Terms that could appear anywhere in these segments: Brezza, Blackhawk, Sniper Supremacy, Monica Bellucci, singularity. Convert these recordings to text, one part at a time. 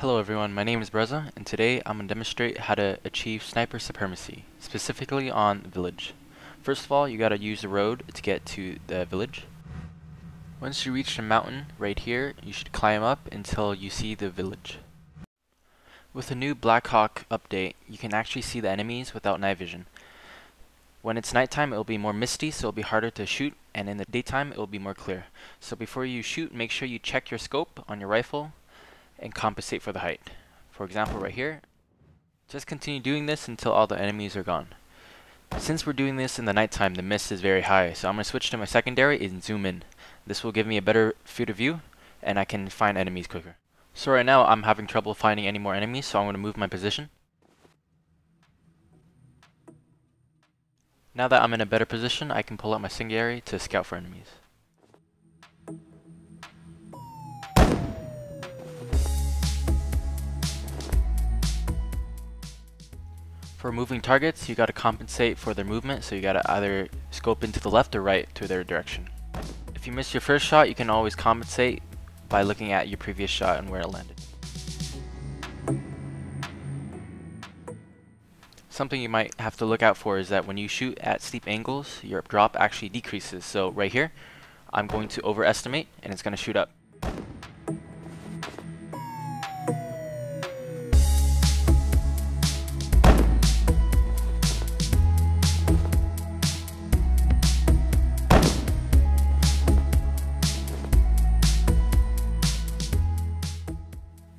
Hello everyone, my name is Brezza, and today I'm going to demonstrate how to achieve sniper supremacy, specifically on village. First of all, you gotta use the road to get to the village. Once you reach the mountain right here, you should climb up until you see the village. With the new Black Hawk update, you can actually see the enemies without night vision. When it's nighttime, it'll be more misty, so it'll be harder to shoot, and in the daytime, it'll be more clear. So before you shoot, make sure you check your scope on your rifle and compensate for the height. For example, right here. Just continue doing this until all the enemies are gone. Since we're doing this in the nighttime, the mist is very high, so I'm going to switch to my secondary and zoom in. This will give me a better field of view, and I can find enemies quicker. So right now, I'm having trouble finding any more enemies, so I'm going to move my position. Now that I'm in a better position, I can pull out my singularity to scout for enemies. For moving targets, you gotta compensate for their movement, so you gotta either scope into the left or right to their direction. If you miss your first shot, you can always compensate by looking at your previous shot and where it landed. Something you might have to look out for is that when you shoot at steep angles, your drop actually decreases. So right here, I'm going to overestimate and it's gonna shoot up.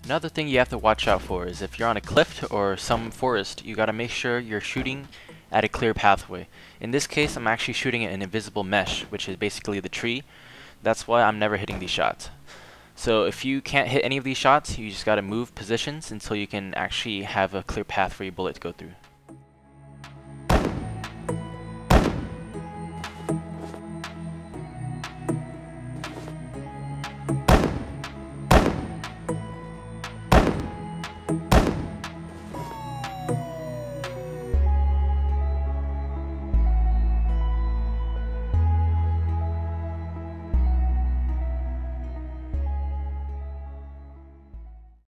Another thing you have to watch out for is if you're on a cliff or some forest, you gotta make sure you're shooting at a clear pathway. In this case, I'm actually shooting at an invisible mesh, which is basically the tree. That's why I'm never hitting these shots. So if you can't hit any of these shots, you just gotta move positions until you can actually have a clear path for your bullet to go through.